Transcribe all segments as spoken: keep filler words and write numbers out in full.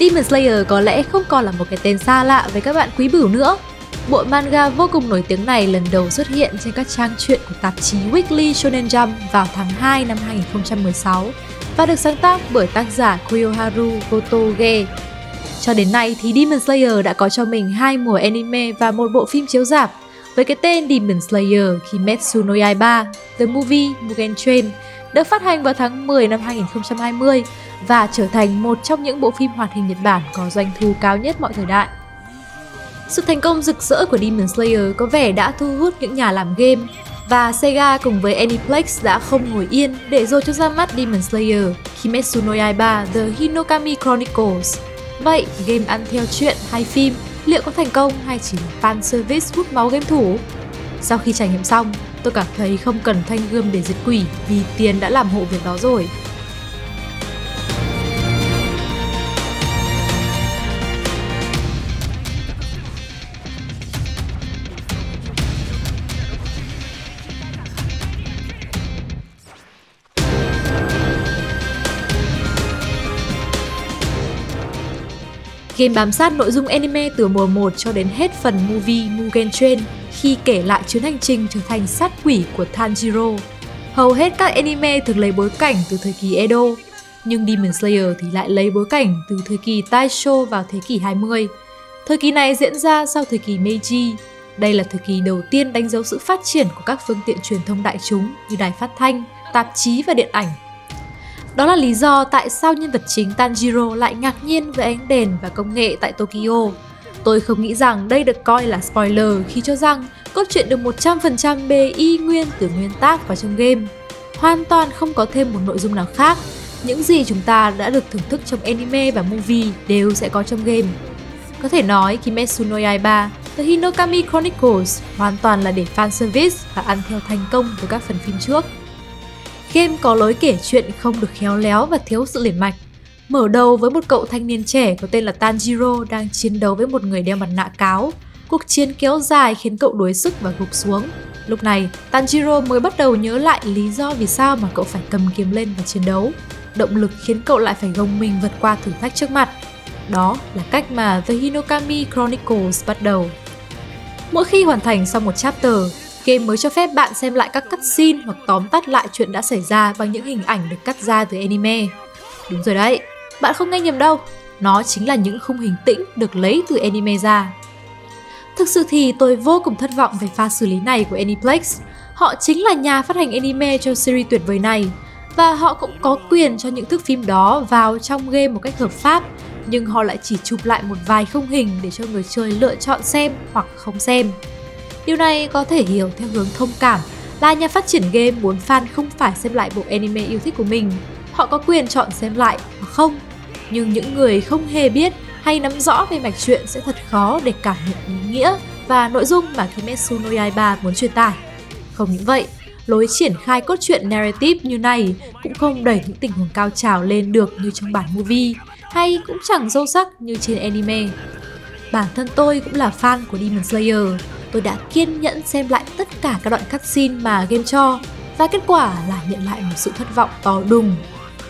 Demon Slayer có lẽ không còn là một cái tên xa lạ với các bạn quý bửu nữa. Bộ manga vô cùng nổi tiếng này lần đầu xuất hiện trên các trang truyện của tạp chí Weekly Shonen Jump vào tháng hai năm hai nghìn không trăm mười sáu và được sáng tác bởi tác giả Koyoharu Gotouge. Cho đến nay thì Demon Slayer đã có cho mình hai mùa anime và một bộ phim chiếu rạp với cái tên Demon Slayer Kimetsu no Yaiba The Movie Mugen Train, được phát hành vào tháng mười năm hai nghìn không trăm hai mươi và trở thành một trong những bộ phim hoạt hình Nhật Bản có doanh thu cao nhất mọi thời đại. Sự thành công rực rỡ của Demon Slayer có vẻ đã thu hút những nhà làm game, và SEGA cùng với Aniplex đã không ngồi yên để rồi cho ra mắt Demon Slayer Kimetsu no Yaiba The Hinokami Chronicles. Vậy, game ăn theo truyện hay phim liệu có thành công hay chỉ là fan service hút máu game thủ? Sau khi trải nghiệm xong, tôi cảm thấy không cần thanh gươm để diệt quỷ vì tiền đã làm hộ việc đó rồi. Game bám sát nội dung anime từ mùa một cho đến hết phần movie Mugen Train khi kể lại chuyến hành trình trở thành sát quỷ của Tanjiro. Hầu hết các anime thường lấy bối cảnh từ thời kỳ Edo, nhưng Demon Slayer thì lại lấy bối cảnh từ thời kỳ Taisho vào thế kỷ hai mươi. Thời kỳ này diễn ra sau thời kỳ Meiji. Đây là thời kỳ đầu tiên đánh dấu sự phát triển của các phương tiện truyền thông đại chúng như đài phát thanh, tạp chí và điện ảnh. Đó là lý do tại sao nhân vật chính Tanjiro lại ngạc nhiên với ánh đèn và công nghệ tại Tokyo. Tôi không nghĩ rằng đây được coi là spoiler khi cho rằng cốt truyện được một trăm phần trăm bê y nguyên từ nguyên tác vào trong game. Hoàn toàn không có thêm một nội dung nào khác, những gì chúng ta đã được thưởng thức trong anime và movie đều sẽ có trong game. Có thể nói Kimetsu no Yaiba The Hinokami Chronicles hoàn toàn là để fan service và ăn theo thành công của các phần phim trước. Game có lối kể chuyện không được khéo léo và thiếu sự liền mạch. Mở đầu với một cậu thanh niên trẻ có tên là Tanjiro đang chiến đấu với một người đeo mặt nạ cáo. Cuộc chiến kéo dài khiến cậu đuối sức và gục xuống. Lúc này, Tanjiro mới bắt đầu nhớ lại lý do vì sao mà cậu phải cầm kiếm lên và chiến đấu. Động lực khiến cậu lại phải gồng mình vượt qua thử thách trước mặt. Đó là cách mà The Hinokami Chronicles bắt đầu. Mỗi khi hoàn thành xong một chapter, game mới cho phép bạn xem lại các cutscene hoặc tóm tắt lại chuyện đã xảy ra bằng những hình ảnh được cắt ra từ anime. Đúng rồi đấy, bạn không nghe nhầm đâu, nó chính là những khung hình tĩnh được lấy từ anime ra. Thực sự thì tôi vô cùng thất vọng về pha xử lý này của Aniplex. Họ chính là nhà phát hành anime cho series tuyệt vời này, và họ cũng có quyền cho những thước phim đó vào trong game một cách hợp pháp, nhưng họ lại chỉ chụp lại một vài khung hình để cho người chơi lựa chọn xem hoặc không xem. Điều này có thể hiểu theo hướng thông cảm là nhà phát triển game muốn fan không phải xem lại bộ anime yêu thích của mình. Họ có quyền chọn xem lại hoặc không, nhưng những người không hề biết hay nắm rõ về mạch truyện sẽ thật khó để cảm nhận ý nghĩa và nội dung mà Kimetsu no Yaiba muốn truyền tải. Không những vậy, lối triển khai cốt truyện narrative như này cũng không đẩy những tình huống cao trào lên được như trong bản movie, hay cũng chẳng sâu sắc như trên anime. Bản thân tôi cũng là fan của Demon Slayer. Tôi đã kiên nhẫn xem lại tất cả các đoạn cutscene mà game cho, và kết quả là nhận lại một sự thất vọng to đùng.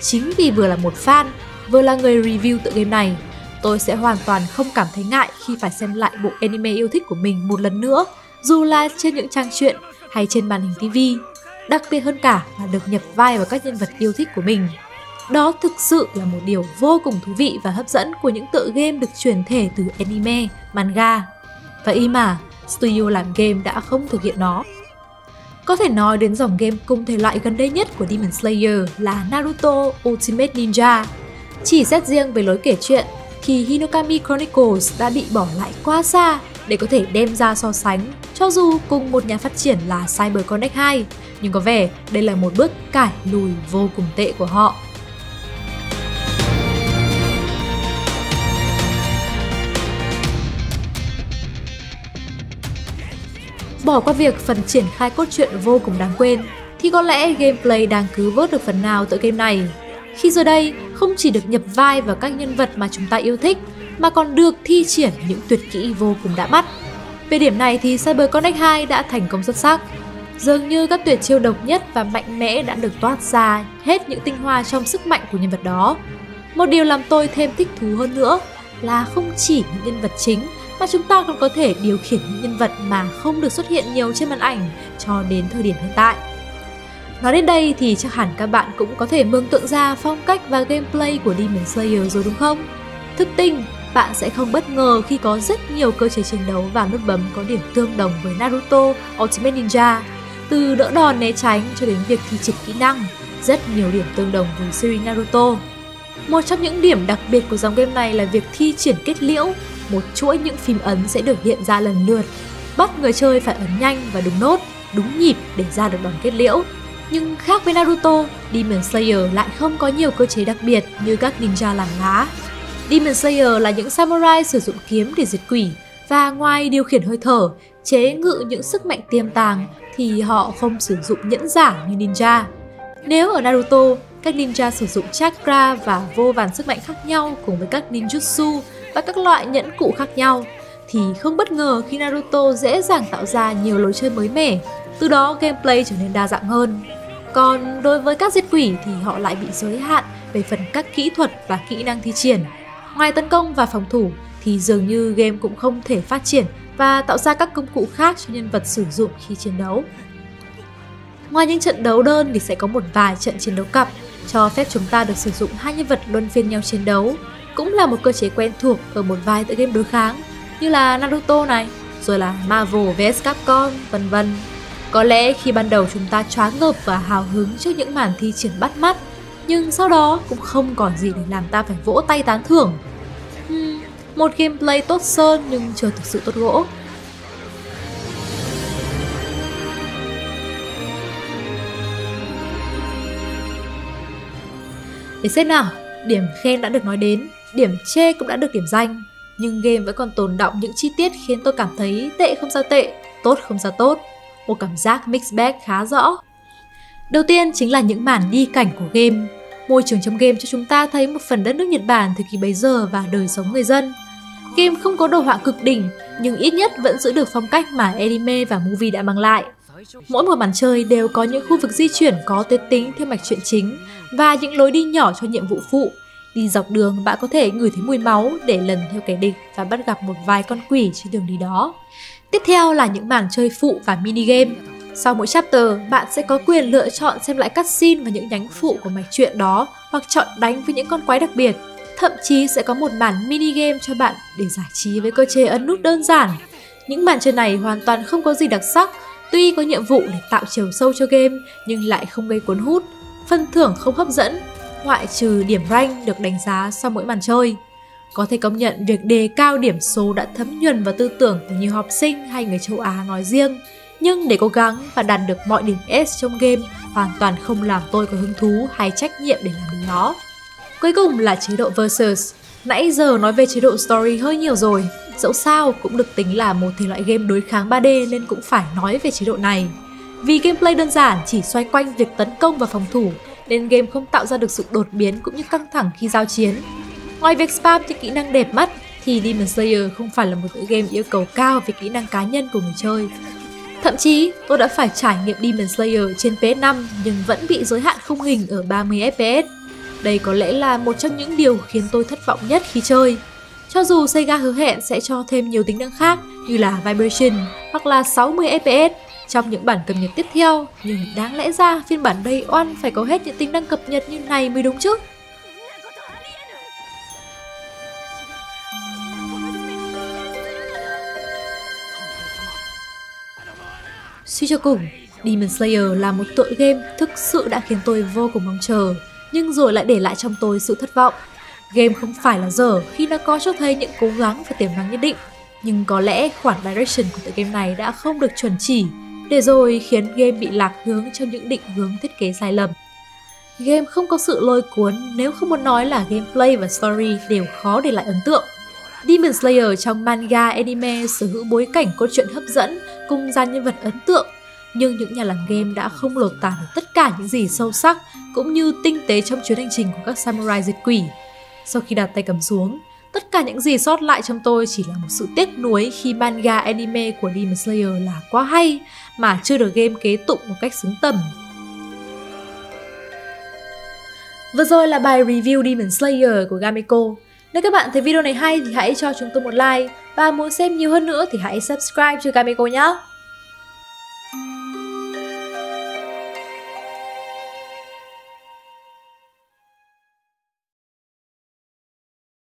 Chính vì vừa là một fan, vừa là người review tựa game này, tôi sẽ hoàn toàn không cảm thấy ngại khi phải xem lại bộ anime yêu thích của mình một lần nữa, dù là trên những trang truyện hay trên màn hình ti vi. Đặc biệt hơn cả là được nhập vai vào các nhân vật yêu thích của mình. Đó thực sự là một điều vô cùng thú vị và hấp dẫn của những tựa game được chuyển thể từ anime, manga. Vậy mà, studio làm game đã không thực hiện nó. Có thể nói đến dòng game cùng thể loại gần đây nhất của Demon Slayer là Naruto Ultimate Ninja. Chỉ xét riêng về lối kể chuyện thì Hinokami Chronicles đã bị bỏ lại quá xa để có thể đem ra so sánh, cho dù cùng một nhà phát triển là CyberConnect hai, nhưng có vẻ đây là một bước cải lùi vô cùng tệ của họ. Bỏ qua việc phần triển khai cốt truyện vô cùng đáng quên, thì có lẽ gameplay đang cứu vớt được phần nào tựa game này. Khi giờ đây, không chỉ được nhập vai vào các nhân vật mà chúng ta yêu thích, mà còn được thi triển những tuyệt kỹ vô cùng đã mắt. Về điểm này thì CyberConnect hai đã thành công xuất sắc. Dường như các tuyệt chiêu độc nhất và mạnh mẽ đã được toát ra hết những tinh hoa trong sức mạnh của nhân vật đó. Một điều làm tôi thêm thích thú hơn nữa là không chỉ những nhân vật chính mà chúng ta còn có thể điều khiển những nhân vật mà không được xuất hiện nhiều trên màn ảnh cho đến thời điểm hiện tại. Nói đến đây thì chắc hẳn các bạn cũng có thể mường tượng ra phong cách và gameplay của Demon Slayer rồi đúng không? Thực tình, bạn sẽ không bất ngờ khi có rất nhiều cơ chế chiến đấu và nút bấm có điểm tương đồng với Naruto Ultimate Ninja, từ đỡ đòn né tránh cho đến việc thi triển kỹ năng, rất nhiều điểm tương đồng với series Naruto. Một trong những điểm đặc biệt của dòng game này là việc thi triển kết liễu, một chuỗi những phím ấn sẽ được hiện ra lần lượt, bắt người chơi phải ấn nhanh và đúng nốt, đúng nhịp để ra được đòn kết liễu. Nhưng khác với Naruto, Demon Slayer lại không có nhiều cơ chế đặc biệt như các ninja làng lá. Demon Slayer là những samurai sử dụng kiếm để diệt quỷ, và ngoài điều khiển hơi thở, chế ngự những sức mạnh tiềm tàng thì họ không sử dụng nhẫn giả như ninja. Nếu ở Naruto, các ninja sử dụng chakra và vô vàn sức mạnh khác nhau cùng với các ninjutsu và các loại nhẫn cụ khác nhau, thì không bất ngờ khi Naruto dễ dàng tạo ra nhiều lối chơi mới mẻ, từ đó gameplay trở nên đa dạng hơn. Còn đối với các diệt quỷ thì họ lại bị giới hạn về phần các kỹ thuật và kỹ năng thi triển. Ngoài tấn công và phòng thủ thì dường như game cũng không thể phát triển và tạo ra các công cụ khác cho nhân vật sử dụng khi chiến đấu. Ngoài những trận đấu đơn thì sẽ có một vài trận chiến đấu cặp, cho phép chúng ta được sử dụng hai nhân vật luân phiên nhau chiến đấu, cũng là một cơ chế quen thuộc ở một vài tựa game đối kháng như là Naruto này, rồi là Marvel vs Capcom, vân vân. Có lẽ khi ban đầu chúng ta choáng ngợp và hào hứng trước những màn thi triển bắt mắt, nhưng sau đó cũng không còn gì để làm ta phải vỗ tay tán thưởng. Uhm, một gameplay tốt sơn nhưng chưa thực sự tốt gỗ. Để xem nào, điểm khen đã được nói đến, điểm chê cũng đã được điểm danh, nhưng game vẫn còn tồn đọng những chi tiết khiến tôi cảm thấy tệ không sao tệ, tốt không sao tốt. Một cảm giác mixed bag khá rõ. Đầu tiên chính là những màn đi cảnh của game. Môi trường trong game cho chúng ta thấy một phần đất nước Nhật Bản thời kỳ bấy giờ và đời sống người dân. Game không có đồ họa cực đỉnh, nhưng ít nhất vẫn giữ được phong cách mà anime và movie đã mang lại. Mỗi một màn chơi đều có những khu vực di chuyển có tuyến tính theo mạch truyện chính và những lối đi nhỏ cho nhiệm vụ phụ. Đi dọc đường bạn có thể ngửi thấy mùi máu để lần theo kẻ địch và bắt gặp một vài con quỷ trên đường đi đó. Tiếp theo là những màn chơi phụ và minigame. Sau mỗi chapter, bạn sẽ có quyền lựa chọn xem lại cutscene và những nhánh phụ của mạch truyện đó hoặc chọn đánh với những con quái đặc biệt. Thậm chí sẽ có một màn minigame cho bạn để giải trí với cơ chế ấn nút đơn giản. Những màn chơi này hoàn toàn không có gì đặc sắc, tuy có nhiệm vụ để tạo chiều sâu cho game nhưng lại không gây cuốn hút, phần thưởng không hấp dẫn, ngoại trừ điểm rank được đánh giá sau mỗi màn chơi. Có thể công nhận việc đề cao điểm số đã thấm nhuần vào tư tưởng của nhiều học sinh hay người châu Á nói riêng, nhưng để cố gắng và đạt được mọi điểm S trong game hoàn toàn không làm tôi có hứng thú hay trách nhiệm để làm được nó. Cuối cùng là chế độ versus. Nãy giờ nói về chế độ story hơi nhiều rồi, dẫu sao cũng được tính là một thể loại game đối kháng ba D nên cũng phải nói về chế độ này. Vì gameplay đơn giản chỉ xoay quanh việc tấn công và phòng thủ nên game không tạo ra được sự đột biến cũng như căng thẳng khi giao chiến. Ngoài việc spam những kỹ năng đẹp mắt thì Demon Slayer không phải là một tựa game yêu cầu cao về kỹ năng cá nhân của người chơi. Thậm chí, tôi đã phải trải nghiệm Demon Slayer trên P S năm nhưng vẫn bị giới hạn khung hình ở ba mươi F P S. Đây có lẽ là một trong những điều khiến tôi thất vọng nhất khi chơi. Cho dù SEGA hứa hẹn sẽ cho thêm nhiều tính năng khác như là Vibration hoặc là sáu mươi F P S trong những bản cập nhật tiếp theo, nhưng đáng lẽ ra phiên bản Day One phải có hết những tính năng cập nhật như này mới đúng chứ. Suy cho cùng, Demon Slayer là một tựa game thực sự đã khiến tôi vô cùng mong chờ, nhưng rồi lại để lại trong tôi sự thất vọng. Game không phải là dở khi nó có cho thấy những cố gắng và tiềm năng nhất định, nhưng có lẽ khoản direction của tựa game này đã không được chuẩn chỉ, để rồi khiến game bị lạc hướng trong những định hướng thiết kế sai lầm. Game không có sự lôi cuốn nếu không muốn nói là gameplay và story đều khó để lại ấn tượng. Demon Slayer trong manga anime sở hữu bối cảnh cốt truyện hấp dẫn cùng dàn nhân vật ấn tượng, nhưng những nhà làm game đã không lột tả được tất cả những gì sâu sắc cũng như tinh tế trong chuyến hành trình của các samurai diệt quỷ. Sau khi đặt tay cầm xuống, tất cả những gì sót lại trong tôi chỉ là một sự tiếc nuối khi manga anime của Demon Slayer là quá hay mà chưa được game kế tụng một cách xứng tầm. Vừa rồi là bài review Demon Slayer của GAMECO. Nếu các bạn thấy video này hay thì hãy cho chúng tôi một like, và muốn xem nhiều hơn nữa thì hãy subscribe cho GAMECO nhé.